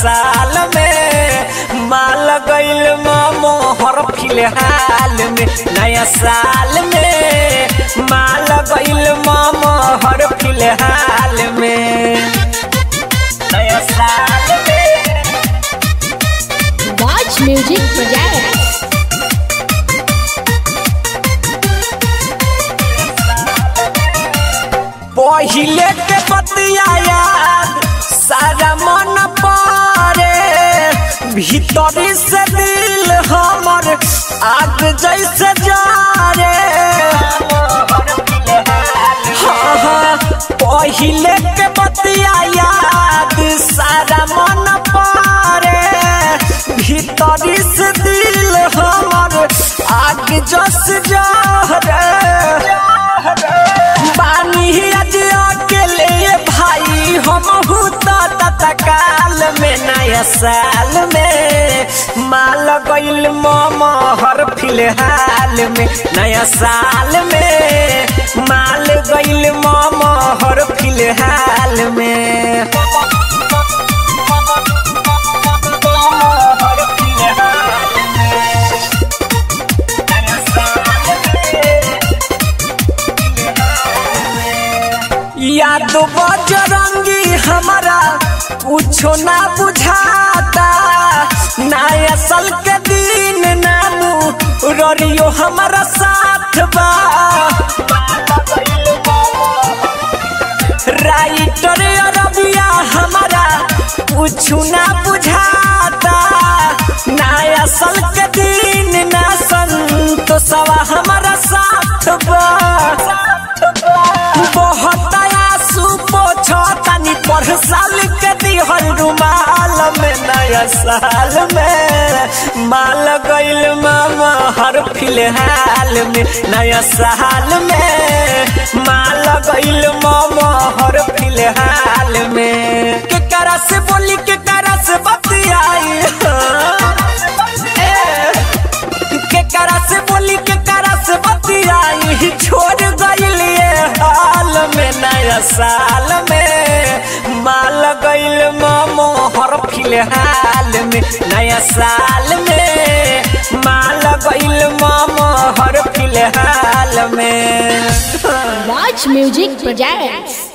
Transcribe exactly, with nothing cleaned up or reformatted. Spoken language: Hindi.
साल में माल गैल मोहर फिलहाल में नया साल में माल गैल मोहर फिलहाल में नया साल में वाच म्यूजिक बजाए। पहिले के पतिया याद सारा मन पारे भीतरी से दिल हमर आग जैसे जा रे। हाँ हाँ पहिले के बतिया याद सारा मन पारे भीतरी से दिल हमर आग जस जा रे। तत्काल में नया साल में माल गैल मोहर फिलहाल में नया साल में माल गैल मोहर फिलहाल में याद बजरंगी हमारा पूछो ना बुझाता नए साल के दिन नामू रोरियो हमारा साथ बा। राइटर रबिया हमारा पूछो ना बुझाता नए साल के दिन ना संतोषवा हमारा साथ बा। बहुत आंसू पोछता नी पर साल के दिहर रुमाल में नया साल में माल गैल मोहर फिलहाल में नया साल में माल गैल मोहर फिलहाल में केकरा से बोली केकरा से बतियाई केकरा से बोली केकरा से बतियाई छोड़ गइल हाल में नया साल में माल गैल मोहर फिलहाल में नया साल में माल गैल मोहर फिलहाल में वाच म्यूजिक बजाए।